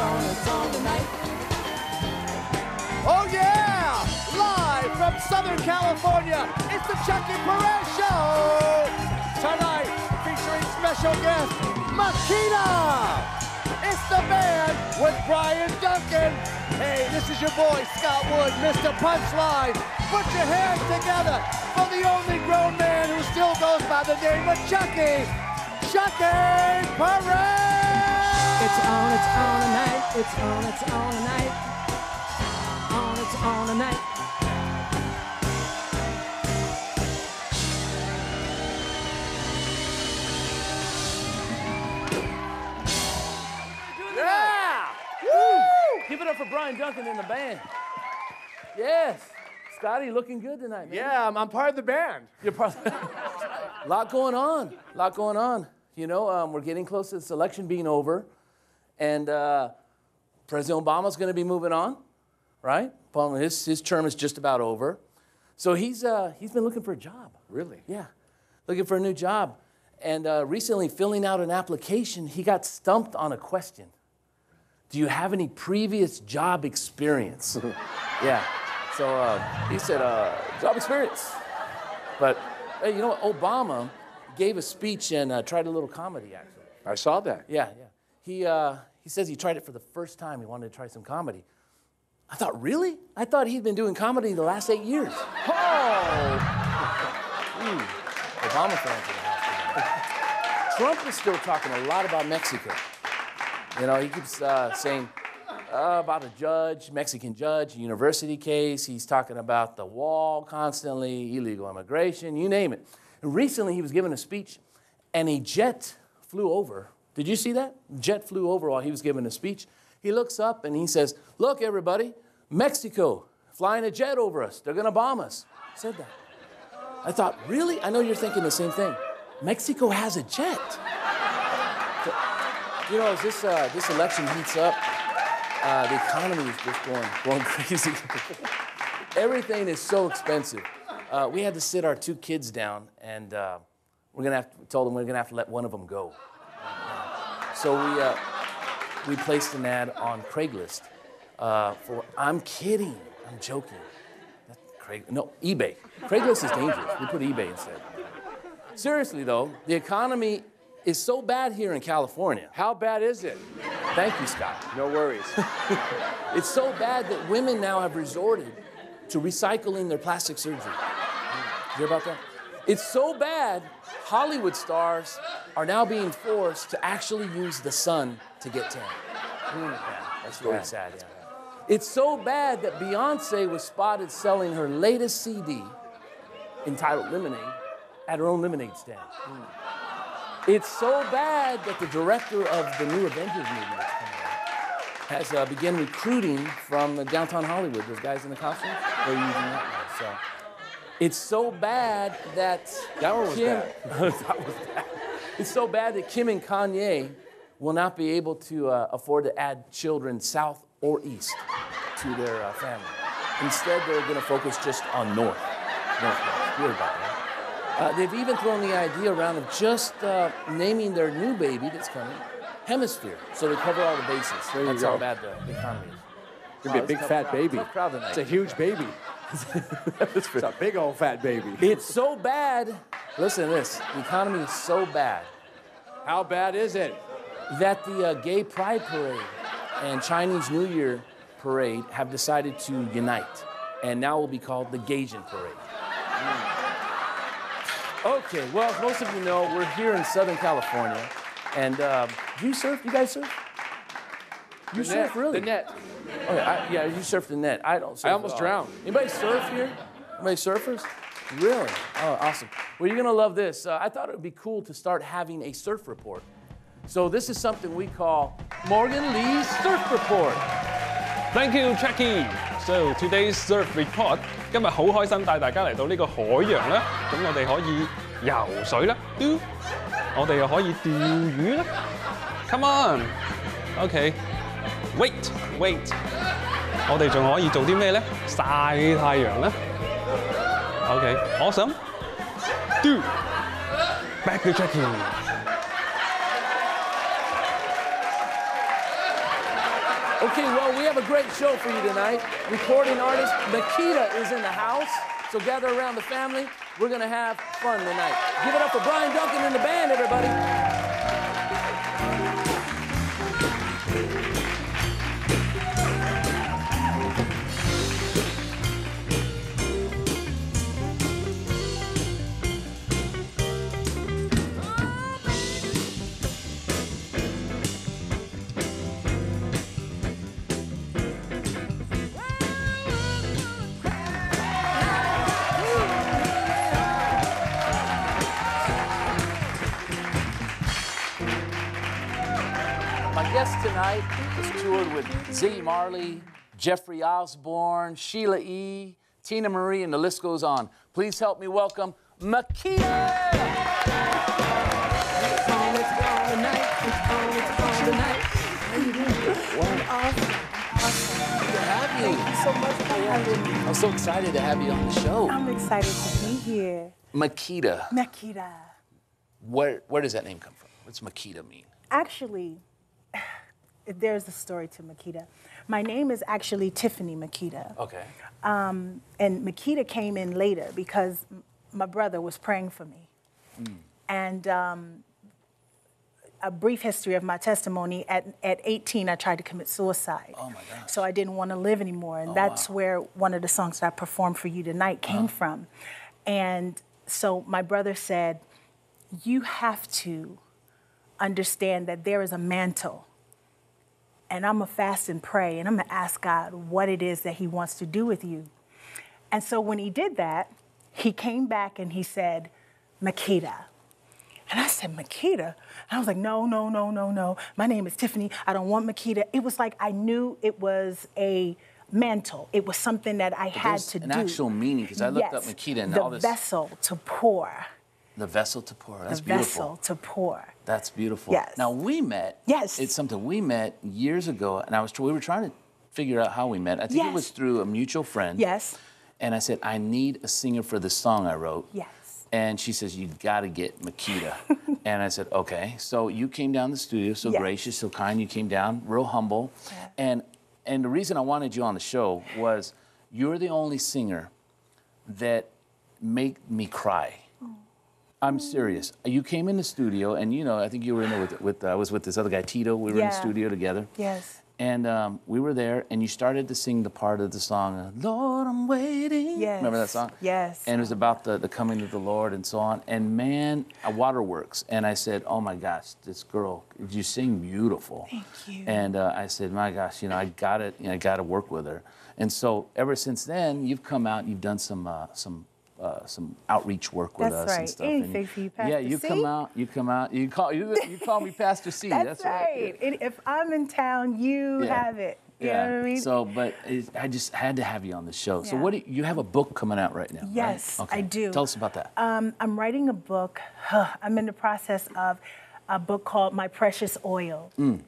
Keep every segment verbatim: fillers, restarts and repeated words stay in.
It's on, it's on tonight. Oh yeah! Live from Southern California, it's the Chuckie Perez Show! Tonight, featuring special guest, Makeda! It's the band with Bryan Duncan. Hey, this is your boy, Scott Wood, Mister Punchline. Put your hands together for the only grown man who still goes by the name of Chuckie, Chuckie Perez! It's on, it's on tonight, it's on, it's on tonight. On, it's on tonight. Yeah! Woo! Give it up for Bryan Duncan and the band. Yes. Scotty, looking good tonight, man. Yeah, I'm, I'm part of the band. You're part of the band. A lot going on, a lot going on. You know, um, we're getting close to this election being over. And uh, President Obama's going to be moving on, right? His, his term is just about over. So he's, uh, he's been looking for a job. Really? Yeah, looking for a new job. And uh, recently, filling out an application, he got stumped on a question. Do you have any previous job experience? Yeah, so uh, he said, uh, job experience. But hey, you know what, Obama gave a speech and uh, tried a little comedy, actually. I saw that. Yeah, yeah. He, uh, he says he tried it for the first time. He wanted to try some comedy. I thought, really? I thought he'd been doing comedy the last eight years. Oh! Ooh, Obama fans in the house. Trump is still talking a lot about Mexico. You know, he keeps uh, saying uh, about a judge, Mexican judge, a university case. He's talking about the wall constantly, illegal immigration, you name it. And recently, he was giving a speech, and a jet flew over. Did you see that? Jet flew over while he was giving a speech. He looks up and he says, look, everybody, Mexico flying a jet over us. They're going to bomb us. He said that. I thought, really? I know you're thinking the same thing. Mexico has a jet. So, you know, as this, uh, this election heats up, uh, the economy is just going, going crazy. Everything is so expensive. Uh, we had to sit our two kids down, and uh, we're gonna have to, we told them we're going to have to let one of them go. So we, uh, we placed an ad on Craigslist uh, for, I'm kidding, I'm joking. That's Craig, no, eBay. Craigslist is dangerous. We put eBay instead. Seriously, though, the economy is so bad here in California. How bad is it? Thank you, Scott. No worries. It's so bad that women now have resorted to recycling their plastic surgery. You hear about that? It's so bad, Hollywood stars are now being forced to actually use the sun to get tan. Mm, yeah, that's really sad. Yeah. It's so bad that Beyonce was spotted selling her latest C D, entitled Lemonade, at her own lemonade stand. Mm. It's so bad that the director of the new Avengers movie has uh, begun recruiting from the downtown Hollywood. Those guys in the costume, they're using that now, so. It's so bad that that one was Kim, bad. That was bad. It's so bad that Kim and Kanye will not be able to uh, afford to add children south or east to their uh, family. Instead, they're going to focus just on north. North, north. Weird about that. Uh, they've even thrown the idea around of just uh, naming their new baby that's coming Hemisphere, so they cover all the bases. There that's you go. How bad the, the economy is. It's going to wow, be a big fat crowd. Baby. It's, crowd it's a huge baby. It's a big old fat baby. It's so bad. Listen to this. The economy is so bad. How bad is it? That the uh, Gay Pride Parade and Chinese New Year Parade have decided to unite, and now will be called the Gaysian Parade. Mm. Okay. Well, as most of you know, we're here in Southern California, and um, you surf. You guys surf? You the surf net, really? The net. Okay, I, yeah, you surf the net. I don't surf. I almost drowned. Anybody surf here? Anybody surfers? Really? Oh, awesome. Well, you're gonna love this. Uh, I thought it would be cool to start having a surf report. So this is something we call Morgan Lee's Surf Report. Thank you, Chuckie. So today's surf report. 今日好開心帶大家嚟到呢個海洋啦，咁我哋可以游水啦，我哋又可以釣魚啦。Come on. Okay. Wait, wait！ 我哋仲可以做啲咩咧？曬太陽咧。OK， awesome。Do back to Chuckie。Okay, well, we have a great show for you tonight. Recording artist Makeda is in the house, so gather around the family. We're gonna have fun tonight. Give it up for Bryan Duncan and the band, everybody. Tonight has toured with Ziggy Marley, Jeffrey Osborne, Sheila E., Tina Marie, and the list goes on. Please help me welcome Makeda. I'm so excited to have you on the show. I'm excited to be here. Makeda. Makeda. Where, where does that name come from? What's Makeda mean? Actually, there's a story to Makeda. My name is actually Tiffany Makeda. Okay. Um, and Makeda came in later because my brother was praying for me. Mm. And um, a brief history of my testimony, at, at eighteen, I tried to commit suicide. Oh, my gosh. So I didn't want to live anymore. And oh, that's wow. where one of the songs that I performed for you tonight came uh-huh. from. And so my brother said, you have to understand that there is a mantle. And I'm going to fast and pray, and I'm going to ask God what it is that he wants to do with you. And so when he did that, he came back and he said, Makeda. And I said, Makeda? And I was like, no, no, no, no, no. My name is Tiffany. I don't want Makeda. It was like I knew it was a mantle. It was something that I but had to an do. An actual meaning, because I looked yes, up Makeda and the all this. Vessel to pour. The vessel to pour. That's the beautiful. The vessel to pour. That's beautiful. Yes. Now we met. Yes. It's something we met years ago, and I was we were trying to figure out how we met. I think yes. it was through a mutual friend. Yes. And I said, I need a singer for this song I wrote. Yes. And she says, you've got to get Makeda. And I said, okay. So you came down to the studio, so yes. gracious, so kind. You came down, real humble. Yeah. And and the reason I wanted you on the show was you're the only singer that made me cry. I'm serious. You came in the studio, and you know, I think you were in there with, with uh, I was with this other guy, Tito. We were yeah. in the studio together. Yes. And um, we were there, and you started to sing the part of the song, Lord, I'm waiting. Yes. Remember that song? Yes. And it was about the, the coming of the Lord and so on. And man, uh, waterworks. And I said, oh my gosh, this girl, you sing beautiful. Thank you. And uh, I said, my gosh, you know, I got it. You know, I got to work with her. And so ever since then, you've come out, and you've done some uh, some. Uh, some outreach work with that's us right. and stuff. Anything and you, for you, Pastor Yeah, you C? come out, you come out, you call you, you call me Pastor C. That's, that's right. right. It, if I'm in town, you yeah. have it. You yeah. know what I mean? So, but it, I just had to have you on the show. Yeah. So what do you, you have a book coming out right now, Yes, right? Okay. I do. Tell us about that. Um, I'm writing a book. Huh, I'm in the process of a book called My Precious Oil. Mm.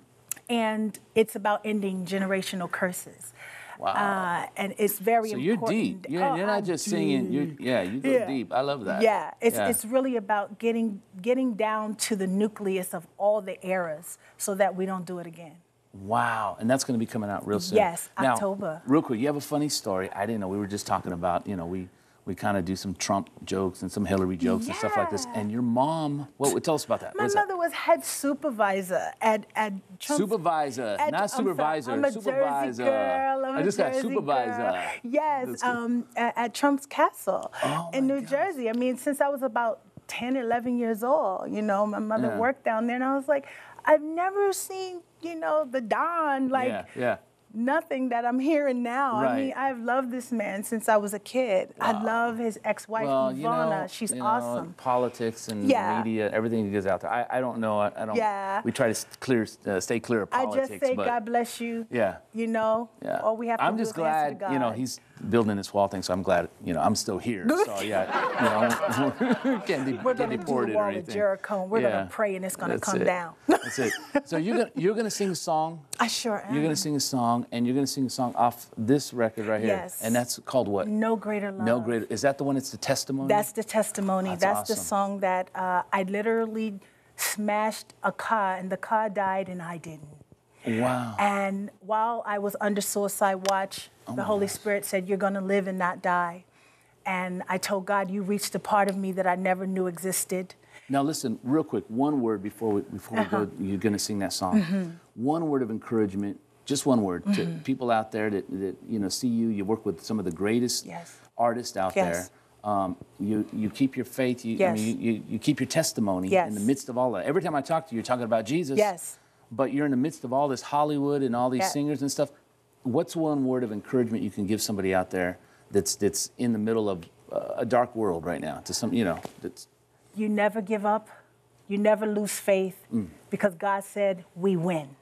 And it's about ending generational curses. Wow. Uh, and it's very so important. So you're deep. You're, oh, you're not I'm just deep. singing. You're, yeah, you go yeah. deep. I love that. Yeah, it's yeah. it's really about getting getting down to the nucleus of all the eras, so that we don't do it again. Wow, and that's going to be coming out real soon. Yes, now, October. Real quick, you have a funny story. I didn't know. We were just talking about, you know, we we kind of do some Trump jokes and some Hillary jokes yeah. and stuff like this. And your mom, well, tell us about that. My mother that? was head supervisor at, at Trump's. Supervisor, at, not I'm supervisor. Sorry, I'm a supervisor. Jersey girl. I'm I just a Jersey got supervisor. Girl. Yes, um, at, at Trump's castle oh in New gosh. Jersey. I mean, since I was about ten, eleven years old, you know, my mother yeah. worked down there, and I was like, I've never seen, you know, the Don, like, yeah, yeah. nothing that I'm hearing now. Right. I mean, I've loved this man since I was a kid. Wow. I love his ex-wife, well, Ivana. You know, She's you know, awesome. Politics and yeah. media, everything that goes out there. I, I don't know. I, I don't. Yeah. We try to clear, uh, stay clear of politics. I just say, but, God bless you. Yeah. You know. Yeah. All we have to I'm do just is glad. To God. You know, he's building this wall thing, so I'm glad. You know, I'm still here. So yeah. You know, can't be, We're can't be deported or anything. Jericho. We're yeah. gonna pray, and it's gonna That's come it. down. That's it. So you're gonna you're gonna sing a song. I sure am. You're gonna sing a song. And you're going to sing a song off this record right here. Yes. And that's called what? No Greater Love. No Greater. Is that the one that's the testimony? That's the testimony. That's, that's awesome. The song that uh, I literally smashed a car, and the car died, and I didn't. Wow. And while I was under suicide watch, oh the Holy gosh. Spirit said, you're going to live and not die. And I told God, you reached a part of me that I never knew existed. Now listen, real quick, one word before we, before we uh-huh. go, you're going to sing that song. Mm-hmm. One word of encouragement, just one word, mm-hmm. to people out there that, that you know see you, you work with some of the greatest yes. artists out yes. there. Um, you, you keep your faith, you, yes. I mean, you, you, you keep your testimony yes. in the midst of all that. Every time I talk to you, you're talking about Jesus, yes. but you're in the midst of all this Hollywood and all these yeah. singers and stuff. What's one word of encouragement you can give somebody out there that's, that's in the middle of uh, a dark world right now? To some, you know, that's... You never give up, you never lose faith, mm. because God said, we win.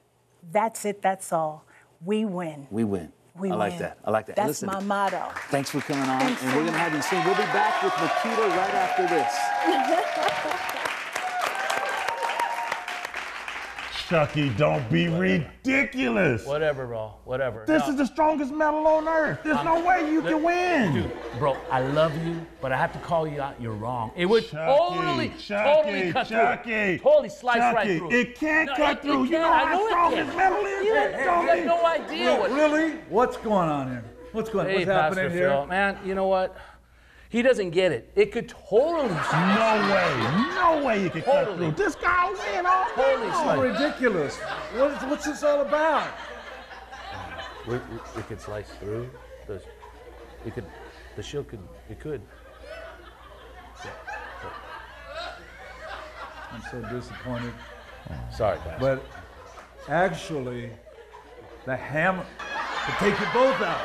That's it, that's all. We win. We win. We I win. like that, I like that. That's Listen, my motto. Thanks for coming on, thanks and so we're gonna have you soon. We'll be back with Makeda right after this. Chuckie, don't be whatever. ridiculous. Whatever, bro, whatever. This no. is the strongest medal on earth. There's I'm, no way you can win. Dude, bro, I love you, but I have to call you out, you're wrong. It would Chuckie, totally, Chuckie, totally cut Chuckie, through. Totally slice Chuckie, right through. It can't no, cut it, through. It you know how know strong this medal is? You hey, have no idea what. Really? What's going on here? What's going on? Hey, what's Pastor happening Phil, here? Man, you know what? He doesn't get it. It could totally slice. No way. No way you could totally. cut through. This guy was in all totally slice. ridiculous. What is, what's this all about? We, we, we could slice through. The, we could, the shield could, it could. Yeah, so. I'm so disappointed. Sorry, Pastor. But actually, the hammer could take you both out.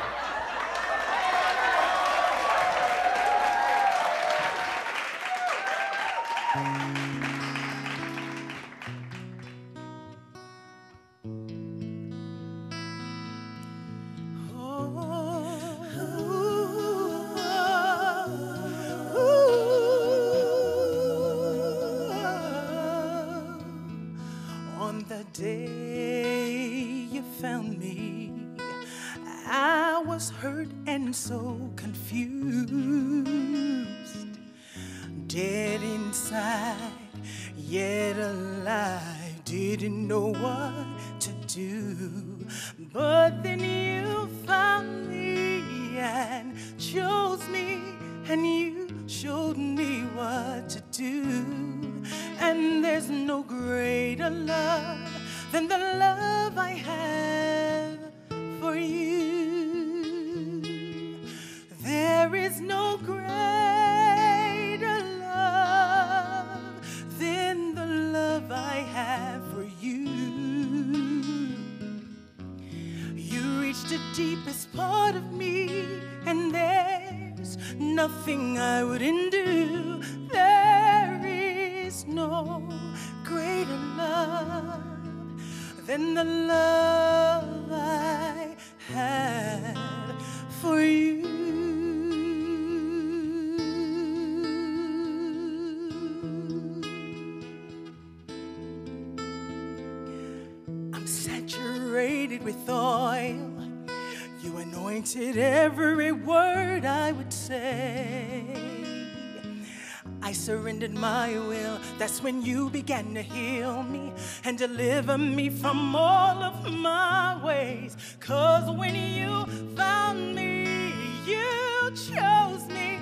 My will, that's when you began to heal me and deliver me from all of my ways. 'Cause when you found me, you chose me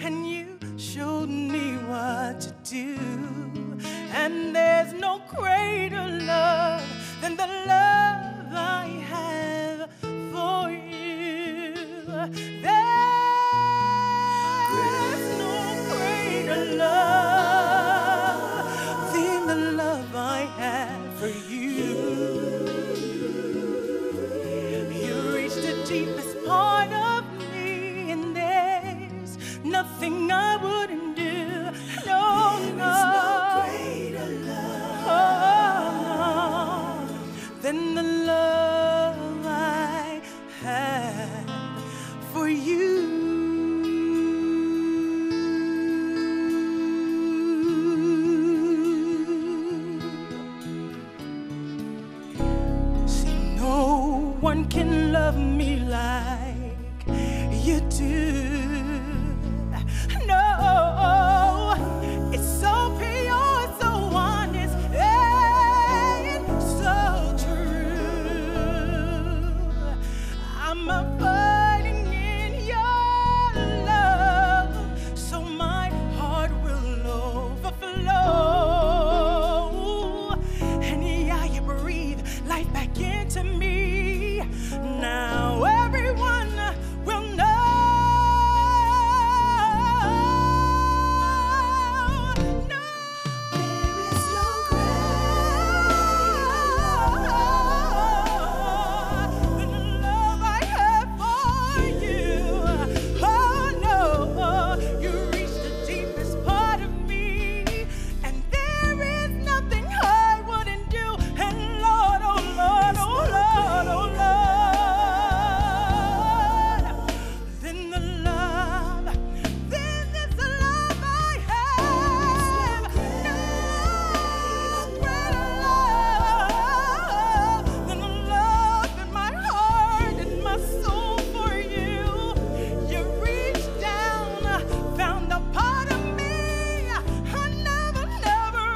and you showed me what to do. And there's no greater love than the love I have for you. There's no greater love. I wouldn't do, no, no, no greater love oh, oh, than the love I have for you. See, no one can love me like you do. Pure, so honest, and so true. low. And yeah, you breathe life back into me. Now everyone will know. No. There is no greater than the love I have for you. Oh no, you reached the deepest part of me. And there is nothing I wouldn't do. And Lord, oh Lord, oh Lord, oh Lord, then the love, then is the love I have. No greater love than the love in my heart and my soul for you. You reached down, found a part of me I never, never,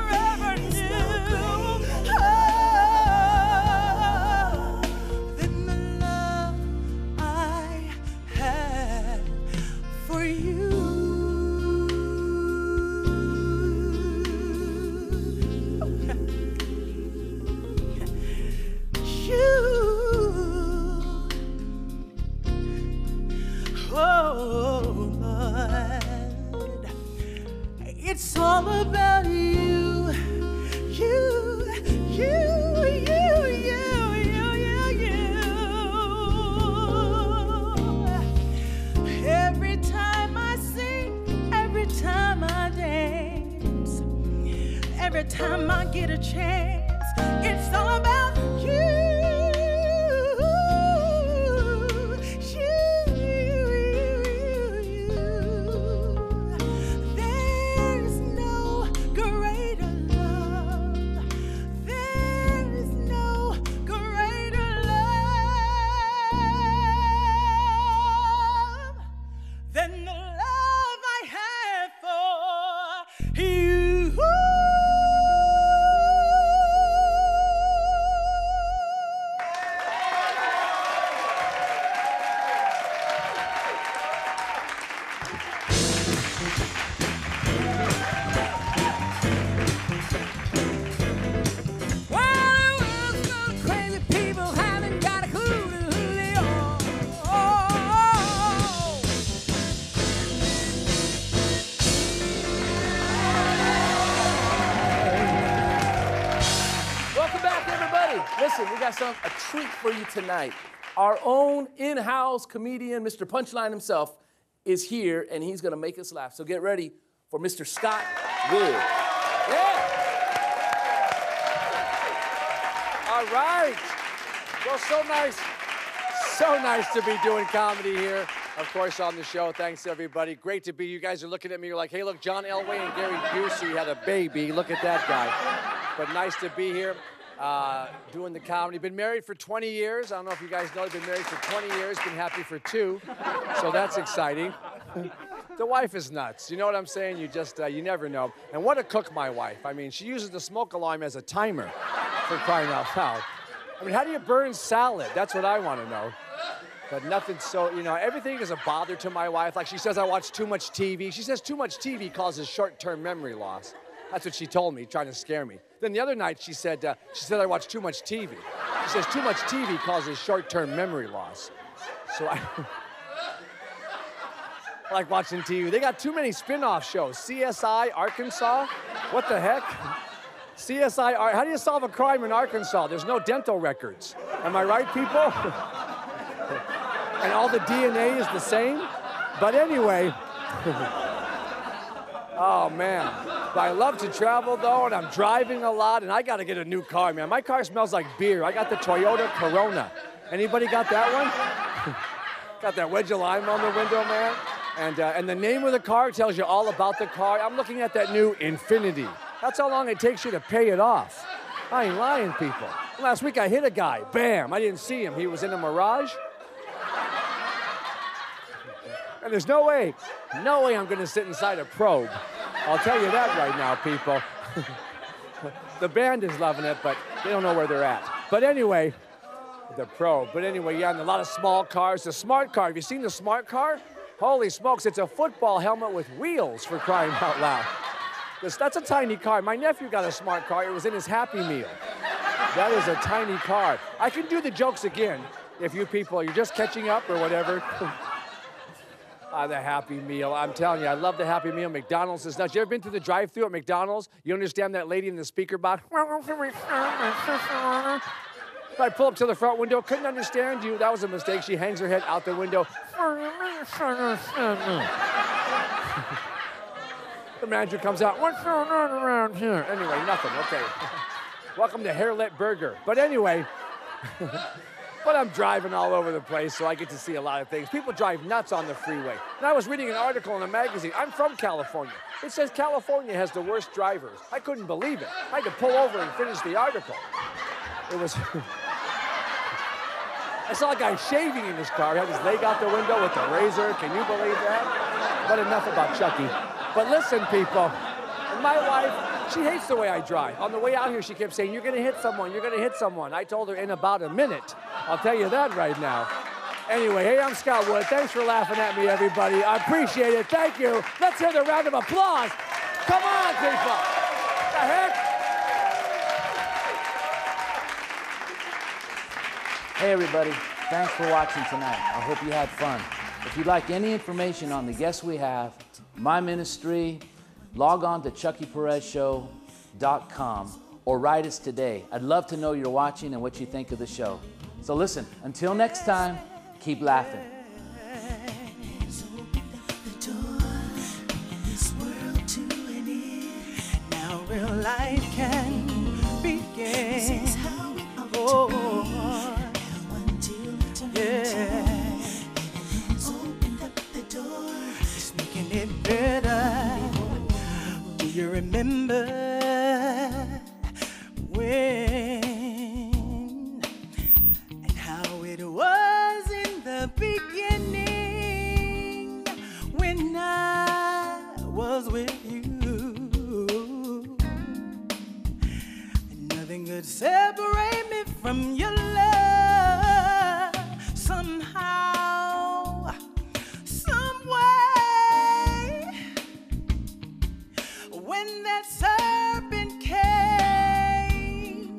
ever, ever, ever, ever knew. Oh, than the love I had for you. You. Oh, Lord. It's all about you. You, you, you, you, you, you, you. Every time I sing, every time I dance, every time I get a chance, it's all about you. You, you, you, you. There's no greater love. There's no greater love than the love I have for you. Well, the world's full of crazy people, haven't got a clue to who they are. Welcome back, everybody. Listen, we got some a treat for you tonight. Our own in-house comedian, Mister Punchline himself, is here, and he's gonna make us laugh. So get ready for Mister Scott Wood. Yeah. All right. Well, so nice, so nice to be doing comedy here. Of course, on the show. Thanks, everybody. Great to be. You guys are looking at me. You're like, hey, look, John Elway and Gary Busey had a baby. Look at that guy. But nice to be here. Uh, doing the comedy. Been married for twenty years. I don't know if you guys know, I've been married for twenty years, been happy for two, so that's exciting. The wife is nuts, you know what I'm saying? You just, uh, you never know. And what a cook, my wife. I mean, she uses the smoke alarm as a timer, for crying out loud. I mean, how do you burn salad? That's what I want to know. But nothing so, you know, everything is a bother to my wife. Like, she says I watch too much T V. She says too much T V causes short-term memory loss. That's what she told me, trying to scare me. Then the other night, she said, uh, she said I watch too much T V. She says too much T V causes short-term memory loss. So I, I like watching T V. They got too many spin-off shows. C S I Arkansas, what the heck? C S I, how do you solve a crime in Arkansas? There's no dental records. Am I right, people? And all the D N A is the same? But anyway. Oh, man. But I love to travel, though, and I'm driving a lot, and I got to get a new car, man. My car smells like beer. I got the Toyota Corona. Anybody got that one? Got that wedge of lime on the window, man. And, uh, and the name of the car tells you all about the car. I'm looking at that new Infiniti. That's how long it takes you to pay it off. I ain't lying, people. Last week I hit a guy. Bam. I didn't see him. He was in a Mirage. And there's no way, no way I'm going to sit inside a probe. I'll tell you that right now, people. The band is loving it, but they don't know where they're at. But anyway, the probe. But anyway, yeah, and a lot of small cars. The smart car, have you seen the smart car? Holy smokes, it's a football helmet with wheels, for crying out loud. That's a tiny car. My nephew got a smart car. It was in his Happy Meal. That is a tiny car. I can do the jokes again if you people, you're just catching up or whatever. Ah, the Happy Meal. I'm telling you, I love the Happy Meal. McDonald's is nuts. You ever been through the drive-thru at McDonald's? You understand that lady in the speaker box? I pull up to the front window, couldn't understand you. That was a mistake. She hangs her head out the window. The manager comes out. What's going on around here? Anyway, nothing. Okay. Welcome to Hairlet Burger. But anyway, but I'm driving all over the place, so I get to see a lot of things. People drive nuts on the freeway. And I was reading an article in a magazine. I'm from California. It says California has the worst drivers. I couldn't believe it. I had to pull over and finish the article. It was... I saw a guy shaving in his car. He had his leg out the window with a razor. Can you believe that? But enough about Chuckie. But listen, people, my wife, she hates the way I drive. On the way out here, she kept saying, you're going to hit someone, you're going to hit someone. I told her in about a minute. I'll tell you that right now. Anyway, hey, I'm Scott Wood. Thanks for laughing at me, everybody. I appreciate it. Thank you. Let's hear the round of applause. Come on, people. What the heck? Hey, everybody. Thanks for watching tonight. I hope you had fun. If you'd like any information on the guests we have, my ministry, log on to Chuckie Perez Show dot com or write us today. I'd love to know you're watching and what you think of the show. So listen, until next time, keep laughing. Now real life can begin. Oh, yeah. It better. Do you remember when and how it was in the beginning when I was with you? Nothing could separate me from your love somehow, some way. When that serpent came,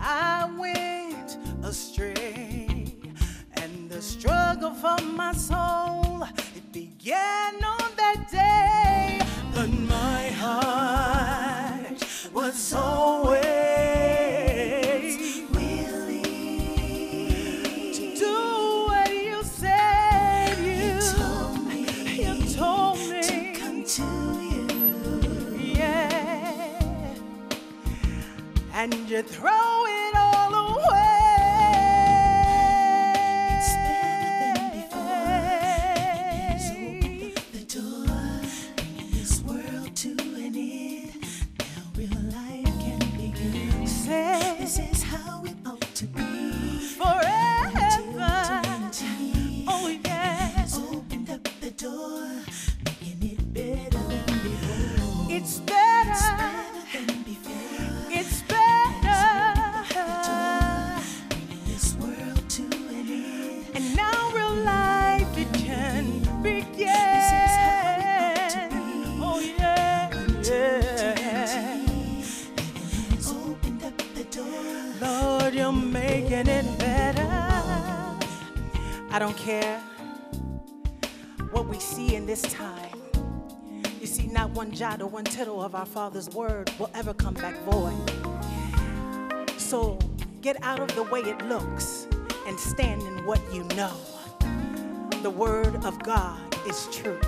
I went astray, and the struggle for my soul, it began on that day. But my heart was always willing to do what you said you, you told me, you told me to come to. And you throw it all away. It's better than before. Maybe it's opened up the door. Bringing this world to an end. Now real life can begin. Say, this is how it ought to be. Forever. Oh yeah. It's opened up the door. Making it better than before. It's better. It's better than before. It's better. Making it better. I don't care what we see in this time. You see, not one jot or one tittle of our Father's word will ever come back void. So get out of the way it looks and stand in what you know. The word of God is true.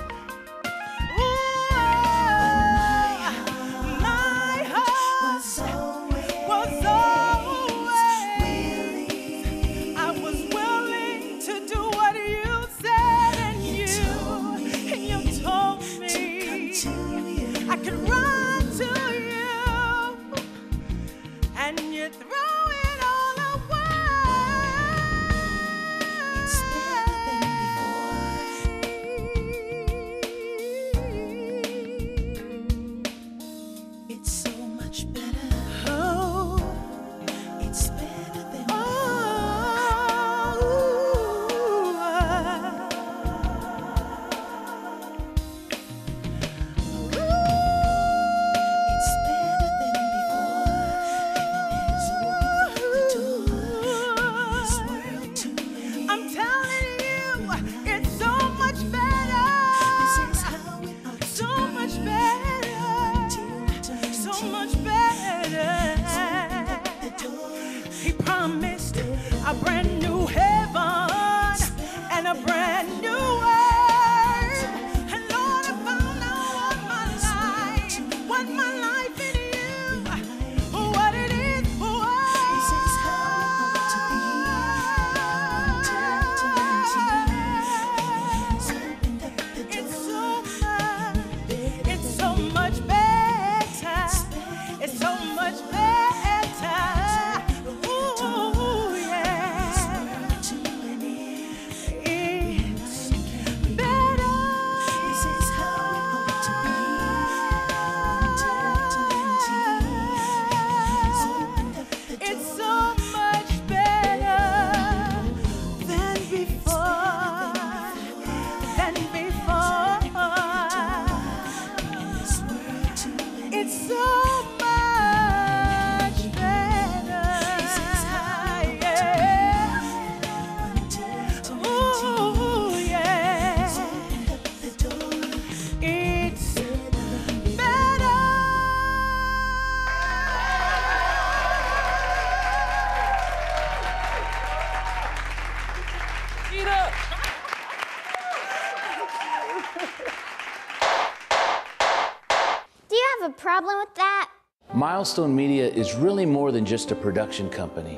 a brand new heaven and a brand new earth. And Lord, I found out what my life, what my life in you, what it is for us. It's so much, it's so much better, it's so much better. Problem with that? Milestone Media is really more than just a production company.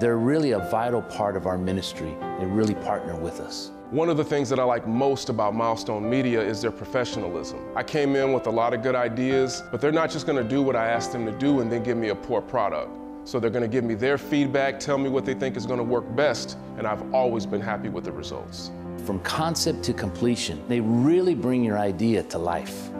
They're really a vital part of our ministry and really partner with us. One of the things that I like most about Milestone Media is their professionalism. I came in with a lot of good ideas, but they're not just going to do what I asked them to do and then give me a poor product. So they're going to give me their feedback, tell me what they think is going to work best, and I've always been happy with the results. From concept to completion, they really bring your idea to life.